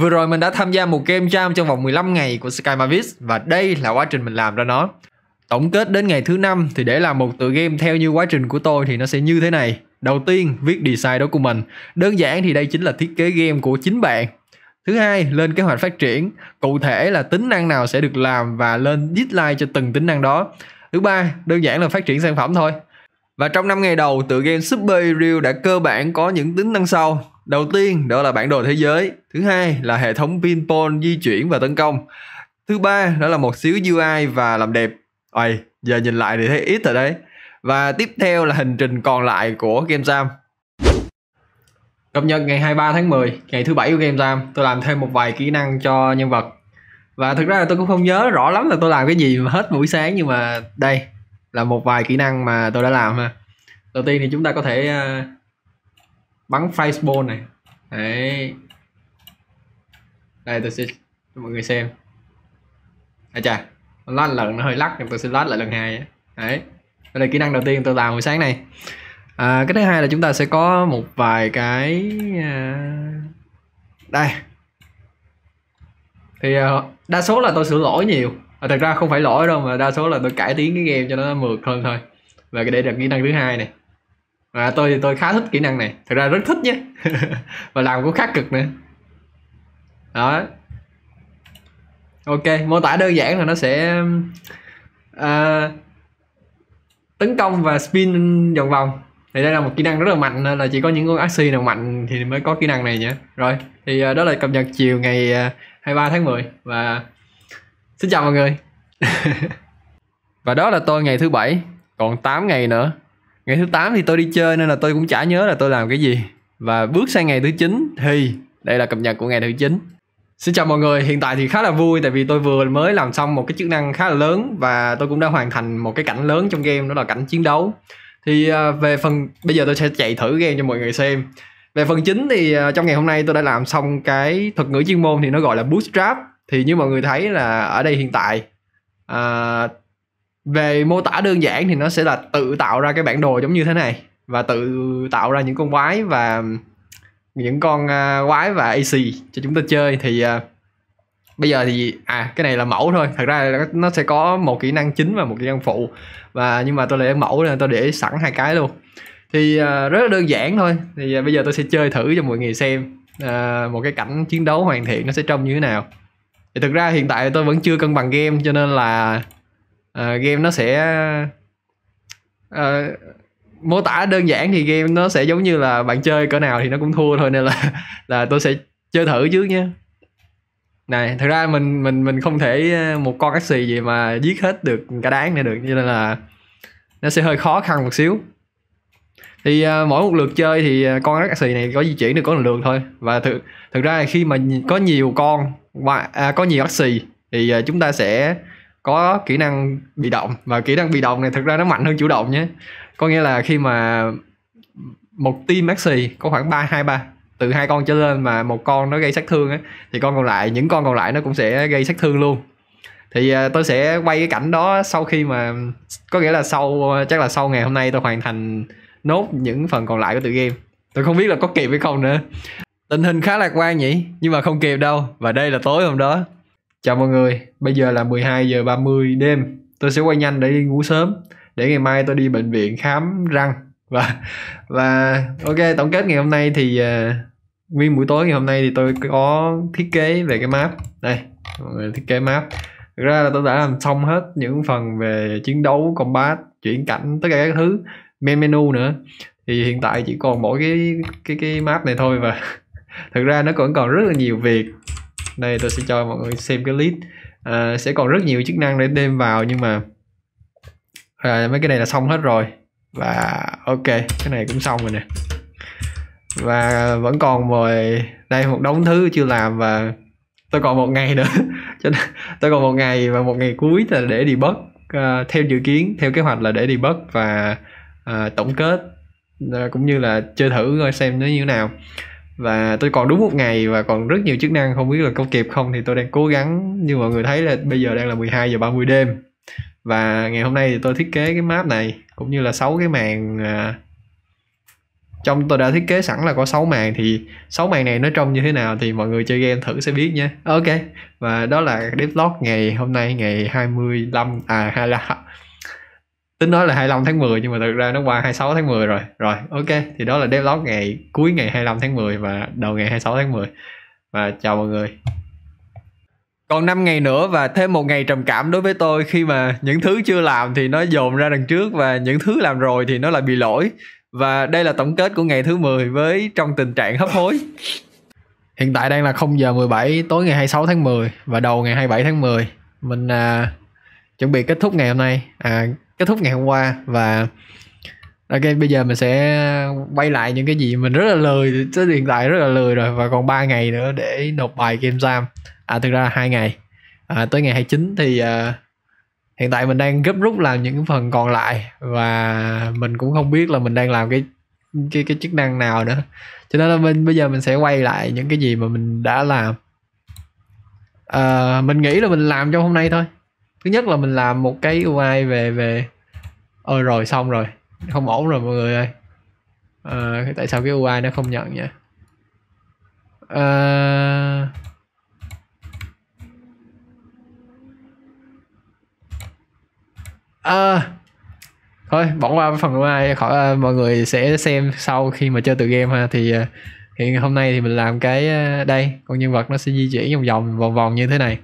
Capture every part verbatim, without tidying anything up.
Vừa rồi mình đã tham gia một game jam trong vòng mười lăm ngày của Sky Mavis và đây là quá trình mình làm ra nó. Tổng kết đến ngày thứ năm thì để làm một tựa game theo như quá trình của tôi thì nó sẽ như thế này. Đầu tiên, viết design đó của mình. Đơn giản thì đây chính là thiết kế game của chính bạn. Thứ hai, lên kế hoạch phát triển, cụ thể là tính năng nào sẽ được làm và lên deadline cho từng tính năng đó. Thứ ba, đơn giản là phát triển sản phẩm thôi. Và trong năm ngày đầu, tựa game Super Real đã cơ bản có những tính năng sau. Đầu tiên, đó là bản đồ thế giới. Thứ hai, là hệ thống pinball di chuyển và tấn công. Thứ ba, đó là một xíu u i và làm đẹp. Ôi, giờ nhìn lại thì thấy ít rồi đấy. Và tiếp theo là hành trình còn lại của Game Jam. Cập nhật ngày hai mươi ba tháng mười, ngày thứ bảy của Game Jam, tôi làm thêm một vài kỹ năng cho nhân vật. Và thực ra là tôi cũng không nhớ rõ lắm là tôi làm cái gì mà hết buổi sáng, nhưng mà đây là một vài kỹ năng mà tôi đã làm ha. Đầu tiên thì chúng ta có thể bắn flashball này. Đấy. Đây tôi sẽ cho mọi người xem. À chà, lát lần nó hơi lắc, tôi sẽ lát lại lần hai. Đấy. Đây là kỹ năng đầu tiên tôi làm buổi sáng này. À, cái thứ hai là chúng ta sẽ có một vài cái à... đây thì à, đa số là tôi sửa lỗi nhiều. À, thật ra không phải lỗi đâu mà đa số là tôi cải tiến cái game cho nó mượt hơn thôi. Và cái để được kỹ năng thứ hai này. À, tôi thì tôi khá thích kỹ năng này, thật ra rất thích nhé. Và làm cũng khá cực nữa. Đó. Ok, mô tả đơn giản là nó sẽ à... tấn công và spin vòng vòng. Thì đây là một kỹ năng rất là mạnh nên là chỉ có những con axi nào mạnh thì mới có kỹ năng này nhé. Rồi, thì đó là cập nhật chiều ngày hai mươi ba tháng mười và xin chào mọi người. Và đó là tôi ngày thứ bảy, còn tám ngày nữa. Ngày thứ tám thì tôi đi chơi nên là tôi cũng chả nhớ là tôi làm cái gì. Và bước sang ngày thứ chín thì đây là cập nhật của ngày thứ chín. Xin chào mọi người, hiện tại thì khá là vui tại vì tôi vừa mới làm xong một cái chức năng khá là lớn và tôi cũng đã hoàn thành một cái cảnh lớn trong game, đó là cảnh chiến đấu. Thì về phần, bây giờ tôi sẽ chạy thử game cho mọi người xem. Về phần chính thì trong ngày hôm nay tôi đã làm xong cái thuật ngữ chuyên môn thì nó gọi là bootstrap. Thì như mọi người thấy là ở đây hiện tại à, về mô tả đơn giản thì nó sẽ là tự tạo ra cái bản đồ giống như thế này và tự tạo ra những con quái và những con quái và a xê cho chúng ta chơi. Thì uh, bây giờ thì à cái này là mẫu thôi, thật ra là nó sẽ có một kỹ năng chính và một kỹ năng phụ, và nhưng mà tôi để mẫu nên tôi để sẵn hai cái luôn. Thì uh, rất là đơn giản thôi. Thì uh, bây giờ tôi sẽ chơi thử cho mọi người xem uh, một cái cảnh chiến đấu hoàn thiện nó sẽ trông như thế nào. Thì thực ra hiện tại tôi vẫn chưa cân bằng game cho nên là uh, game nó sẽ uh, mô tả đơn giản thì game nó sẽ giống như là bạn chơi cỡ nào thì nó cũng thua thôi, nên là là tôi sẽ chơi thử trước nhé. Này, thật ra mình mình mình không thể một con ác xì gì mà giết hết được cả đáng này được, cho nên là nó sẽ hơi khó khăn một xíu. Thì uh, mỗi một lượt chơi thì con ác xì này có di chuyển được có một lượt thôi. Và thực thực ra khi mà có nhiều con và à, có nhiều ác xì thì uh, chúng ta sẽ có kỹ năng bị động, và kỹ năng bị động này thực ra nó mạnh hơn chủ động nhé. Có nghĩa là khi mà một team maxi có khoảng ba hai ba từ hai con trở lên mà một con nó gây sát thương ấy, thì con còn lại những con còn lại nó cũng sẽ gây sát thương luôn. Thì tôi sẽ quay cái cảnh đó sau khi mà có nghĩa là sau chắc là sau ngày hôm nay tôi hoàn thành nốt những phần còn lại của tựa game. Tôi không biết là có kịp hay không nữa. Tình hình khá lạc quan nhỉ, nhưng mà không kịp đâu. Và đây là tối hôm đó. Chào mọi người, bây giờ là mười hai giờ ba mươi đêm. Tôi sẽ quay nhanh để đi ngủ sớm, để ngày mai tôi đi bệnh viện khám răng. Và và ok, tổng kết ngày hôm nay thì uh, nguyên buổi tối ngày hôm nay thì tôi có thiết kế về cái map. Đây, mọi người, thiết kế map. Thực ra là tôi đã làm xong hết những phần về chiến đấu, combat, chuyển cảnh, tất cả các thứ, main menu nữa. Thì hiện tại chỉ còn mỗi cái cái cái map này thôi, và thực ra nó còn còn rất là nhiều việc. Đây tôi sẽ cho mọi người xem cái list. À, sẽ còn rất nhiều chức năng để đem vào, nhưng mà à, mấy cái này là xong hết rồi. Và ok, cái này cũng xong rồi nè. Và vẫn còn mời đây một đống thứ chưa làm, và tôi còn một ngày nữa. Cho nên tôi còn một ngày và một ngày cuối là để debug. À, theo dự kiến, theo kế hoạch là để debug và à, tổng kết à, cũng như là chơi thử coi xem nó như thế nào. Và tôi còn đúng một ngày và còn rất nhiều chức năng, không biết là có kịp không thì tôi đang cố gắng. Như mọi người thấy là bây giờ đang là mười hai giờ ba mươi đêm. Và ngày hôm nay thì tôi thiết kế cái map này cũng như là sáu cái màn trong tôi đã thiết kế sẵn là có sáu màn, thì sáu màn này nó trông như thế nào thì mọi người chơi game thử sẽ biết nha. Ok, và đó là devlog ngày hôm nay, ngày hai mươi lăm à hai mươi lăm, tính nói là hai mươi lăm tháng mười nhưng mà thực ra nó qua hai mươi sáu tháng mười rồi. Rồi ok, thì đó là devlog ngày cuối ngày hai mươi lăm tháng mười và đầu ngày hai mươi sáu tháng mười. Và chào mọi người. Còn năm ngày nữa và thêm một ngày trầm cảm đối với tôi, khi mà những thứ chưa làm thì nó dồn ra đằng trước và những thứ làm rồi thì nó lại bị lỗi. Và đây là tổng kết của ngày thứ mười với trong tình trạng hấp hối. Hiện tại đang là không giờ mười bảy tối ngày hai mươi sáu tháng mười và đầu ngày hai mươi bảy tháng mười. Mình à, chuẩn bị kết thúc ngày hôm nay, à, kết thúc ngày hôm qua. Và ok, bây giờ mình sẽ quay lại những cái gì mình rất là lười, tới hiện tại rất là lười rồi. Và còn ba ngày nữa để nộp bài Game Jam. À, thực ra là hai ngày, à, tới ngày hai mươi chín thì à, hiện tại mình đang gấp rút làm những phần còn lại. Và mình cũng không biết là mình đang làm cái cái, cái chức năng nào nữa. Cho nên là mình bây giờ mình sẽ quay lại những cái gì mà mình đã làm. à, Mình nghĩ là mình làm trong hôm nay thôi. Thứ nhất là mình làm một cái u i về về Ôi rồi xong rồi, không ổn rồi mọi người ơi. à, Tại sao cái u i nó không nhận nha? à... À, thôi bỏ qua phần u i, khỏi mọi người sẽ xem sau khi mà chơi tự game ha. Thì hiện hôm nay thì mình làm cái đây, con nhân vật nó sẽ di chuyển vòng vòng vòng vòng như thế này,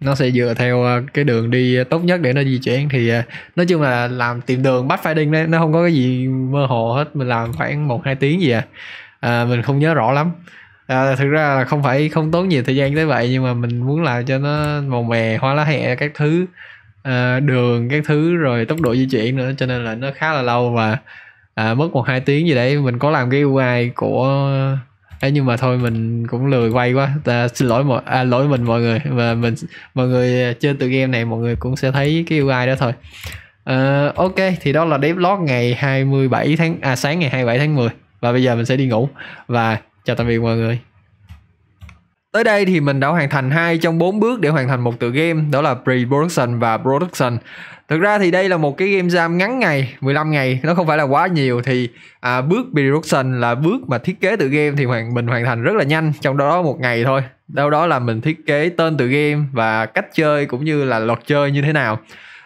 nó sẽ dựa theo cái đường đi tốt nhất để nó di chuyển. Thì nói chung là làm tìm đường pathfinding đấy, nó không có cái gì mơ hồ hết. Mình làm khoảng một hai tiếng gì à, à mình không nhớ rõ lắm. À, thực ra là không phải không tốn nhiều thời gian tới vậy, nhưng mà mình muốn làm cho nó màu mè, hoa lá hẹ các thứ. À, đường các thứ rồi tốc độ di chuyển nữa, cho nên là nó khá là lâu và à, mất một hai tiếng gì đấy. Mình có làm cái u i của ấy nhưng mà thôi mình cũng lười quay quá. à, xin lỗi mọi à, lỗi mình mọi người, và mình mọi người chơi tự game này mọi người cũng sẽ thấy cái u i đó thôi. à, ok, thì đó là devlog ngày hai mươi bảy tháng à sáng ngày hai mươi bảy tháng mười và bây giờ mình sẽ đi ngủ và chào tạm biệt mọi người. Tới đây thì mình đã hoàn thành hai trong bốn bước để hoàn thành một tựa game, đó là pre-production và production. Thực ra thì đây là một cái game jam ngắn ngày, mười lăm ngày, nó không phải là quá nhiều. Thì à, bước pre-production là bước mà thiết kế tựa game thì hoàn, mình hoàn thành rất là nhanh, trong đó một ngày thôi. Đâu đó là mình thiết kế tên tựa game và cách chơi cũng như là luật chơi như thế nào.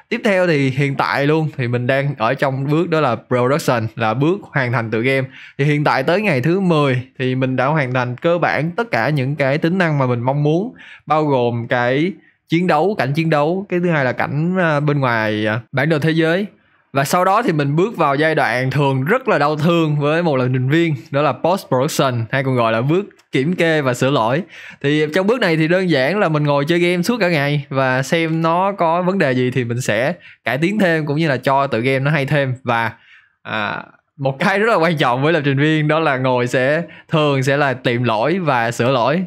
Tiếp theo thì hiện tại luôn thì mình đang ở trong bước đó là production, là bước hoàn thành tựa game. Thì hiện tại tới ngày thứ mười thì mình đã hoàn thành cơ bản tất cả những cái tính năng mà mình mong muốn, bao gồm cái chiến đấu, cảnh chiến đấu, cái thứ hai là cảnh bên ngoài bản đồ thế giới. Và sau đó thì mình bước vào giai đoạn thường rất là đau thương với một lập trình viên, đó là post production, hay còn gọi là bước kiểm kê và sửa lỗi. Thì trong bước này thì đơn giản là mình ngồi chơi game suốt cả ngày và xem nó có vấn đề gì thì mình sẽ cải tiến thêm, cũng như là cho tựa game nó hay thêm. Và à, một cái rất là quan trọng với lập trình viên đó là ngồi sẽ thường sẽ là tìm lỗi và sửa lỗi.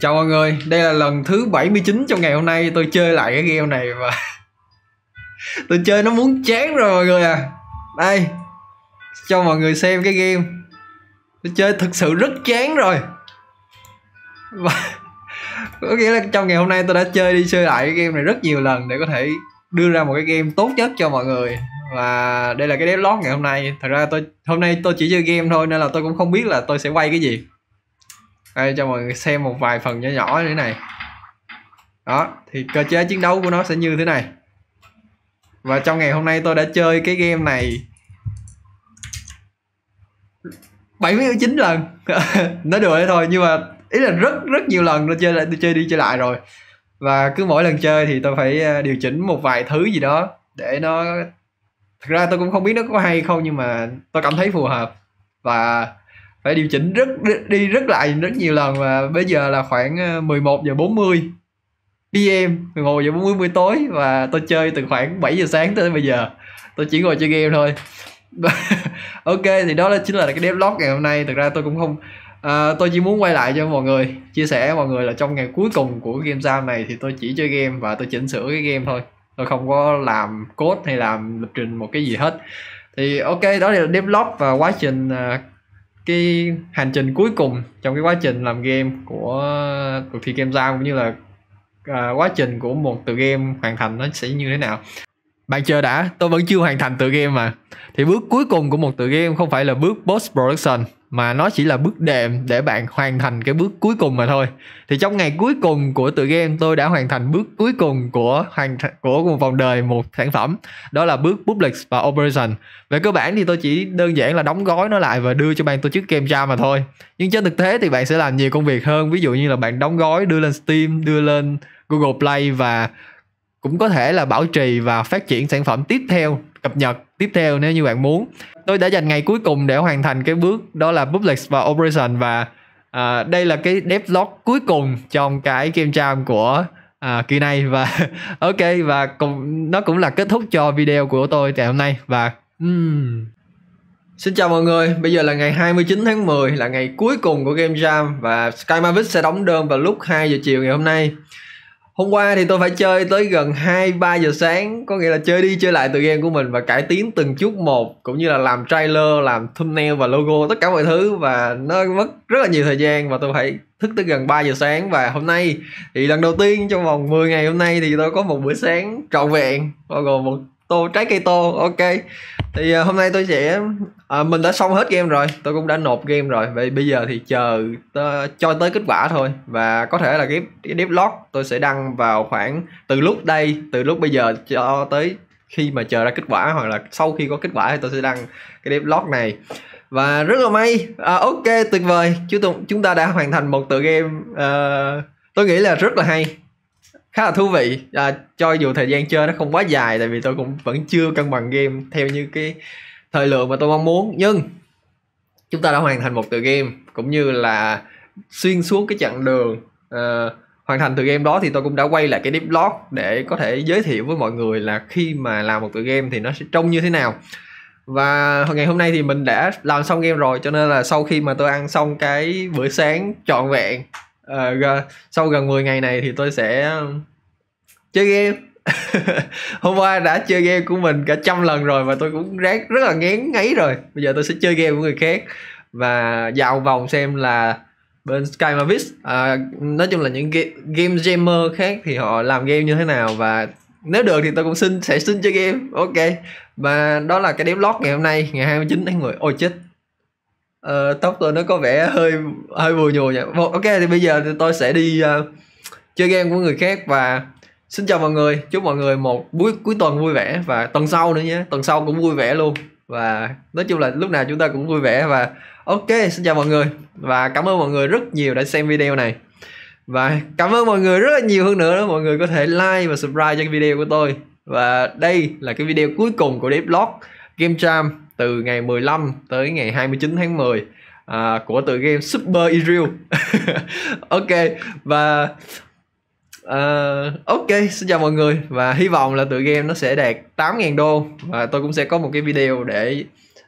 Chào mọi người, đây là lần thứ bảy mươi chín trong ngày hôm nay tôi chơi lại cái game này và tôi chơi nó muốn chán rồi mọi người à. Đây, cho mọi người xem cái game tôi chơi thực sự rất chán rồi. Và có nghĩa là trong ngày hôm nay tôi đã chơi đi chơi lại cái game này rất nhiều lần để có thể đưa ra một cái game tốt nhất cho mọi người. Và đây là cái devlog ngày hôm nay. Thật ra tôi hôm nay tôi chỉ chơi game thôi nên là tôi cũng không biết là tôi sẽ quay cái gì. Đây, cho mọi người xem một vài phần nhỏ nhỏ như thế này. Đó, thì cơ chế chiến đấu của nó sẽ như thế này. Và trong ngày hôm nay tôi đã chơi cái game này bảy mươi chín lần. Nói đùa thôi, nhưng mà ý là rất rất nhiều lần tôi chơi lại, tôi chơi đi chơi lại rồi. Và cứ mỗi lần chơi thì tôi phải điều chỉnh một vài thứ gì đó để nó, thực ra tôi cũng không biết nó có hay không nhưng mà tôi cảm thấy phù hợp và phải điều chỉnh rất đi rất lại rất nhiều lần. Và bây giờ là khoảng mười một giờ bốn mươi p m, mười một giờ bốn mươi tối, và tôi chơi từ khoảng bảy giờ sáng tới bây giờ. Tôi chỉ ngồi chơi game thôi. Ok, thì đó là chính là cái devlog ngày hôm nay. Thực ra tôi cũng không à, tôi chỉ muốn quay lại cho mọi người, chia sẻ mọi người là trong ngày cuối cùng của game jam này thì tôi chỉ chơi game và tôi chỉnh sửa cái game thôi. Tôi không có làm code hay làm lập trình một cái gì hết. Thì ok, đó là devlog và quá trình à, cái hành trình cuối cùng trong cái quá trình làm game của cuộc thi Game Jam, cũng như là uh, quá trình của một tựa game hoàn thành nó sẽ như thế nào. Bạn chờ đã, tôi vẫn chưa hoàn thành tựa game mà. Thì bước cuối cùng của một tựa game không phải là bước post-production, mà nó chỉ là bước đệm để bạn hoàn thành cái bước cuối cùng mà thôi. Thì trong ngày cuối cùng của tựa game, tôi đã hoàn thành bước cuối cùng của hoàn của một vòng đời, một sản phẩm. Đó là bước Public và Operation. Về cơ bản thì tôi chỉ đơn giản là đóng gói nó lại và đưa cho ban tổ chức Game Jam mà thôi. Nhưng trên thực tế thì bạn sẽ làm nhiều công việc hơn. Ví dụ như là bạn đóng gói, đưa lên Steam, đưa lên Google Play và cũng có thể là bảo trì và phát triển sản phẩm tiếp theo, cập nhật tiếp theo nếu như bạn muốn. Tôi đã dành ngày cuối cùng để hoàn thành cái bước đó là Public và Operation, và à, đây là cái devlog cuối cùng trong cái Game Jam của à, kỳ này. Và ok, và cùng, nó cũng là kết thúc cho video của tôi ngày hôm nay. Và um. Xin chào mọi người, bây giờ là ngày hai mươi chín tháng mười, là ngày cuối cùng của Game Jam và Sky Mavis sẽ đóng đơn vào lúc hai giờ chiều ngày hôm nay. Hôm qua thì tôi phải chơi tới gần hai ba giờ sáng, có nghĩa là chơi đi chơi lại từ game của mình và cải tiến từng chút một, cũng như là làm trailer, làm thumbnail và logo, tất cả mọi thứ, và nó mất rất là nhiều thời gian và tôi phải thức tới gần ba giờ sáng. Và hôm nay thì lần đầu tiên trong vòng mười ngày hôm nay thì tôi có một bữa sáng trọn vẹn, bao gồm một tô trái cây tô. Ok, thì hôm nay tôi sẽ à, mình đã xong hết game rồi, tôi cũng đã nộp game rồi, vậy bây giờ thì chờ tớ, cho tới kết quả thôi. Và có thể là cái, cái devlog tôi sẽ đăng vào khoảng từ lúc đây từ lúc bây giờ cho tới khi mà chờ ra kết quả, hoặc là sau khi có kết quả thì tôi sẽ đăng cái devlog này. Và rất là may, à, ok, tuyệt vời, chúng ta đã hoàn thành một tựa game à, tôi nghĩ là rất là hay, khá là thú vị. À, cho dù thời gian chơi nó không quá dài, tại vì tôi cũng vẫn chưa cân bằng game theo như cái thời lượng mà tôi mong muốn, nhưng chúng ta đã hoàn thành một tựa game, cũng như là xuyên suốt cái chặng đường à, hoàn thành tựa game đó thì tôi cũng đã quay lại cái devlog để có thể giới thiệu với mọi người là khi mà làm một tựa game thì nó sẽ trông như thế nào. Và ngày hôm nay thì mình đã làm xong game rồi, cho nên là sau khi mà tôi ăn xong cái bữa sáng trọn vẹn Uh, sau gần mười ngày này thì tôi sẽ chơi game. Hôm qua đã chơi game của mình cả trăm lần rồi và tôi cũng rác rất là ngán ngấy rồi. Bây giờ tôi sẽ chơi game của người khác và dạo vòng xem là bên Sky Mavis, uh, nói chung là những game, game jammer khác thì họ làm game như thế nào, và nếu được thì tôi cũng xin sẽ xin chơi game. Ok, và đó là cái devlog ngày hôm nay, ngày hai mươi chín tháng mười. Ôi chết, Ờ, tóc tôi nó có vẻ hơi hơi bùi nhùi nha. Ok, thì bây giờ thì tôi sẽ đi uh, chơi game của người khác. Và xin chào mọi người, chúc mọi người một buổi cuối tuần vui vẻ, và tuần sau nữa nhé, tuần sau cũng vui vẻ luôn. Và nói chung là lúc nào chúng ta cũng vui vẻ. Và ok, xin chào mọi người và cảm ơn mọi người rất nhiều đã xem video này. Và cảm ơn mọi người rất là nhiều hơn nữa đó. Mọi người có thể like và subscribe cho video của tôi. Và đây là cái video cuối cùng của devlog Game Jam từ ngày mười lăm tới ngày hai mươi chín tháng mười à, của tựa game Super Real. Ok, và uh, ok, xin chào mọi người và hy vọng là tựa game nó sẽ đạt tám nghìn đô, và tôi cũng sẽ có một cái video để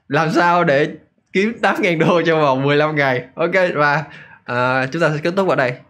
làm sao để kiếm tám nghìn đô trong vòng mười lăm ngày. Ok, và uh, chúng ta sẽ kết thúc ở đây.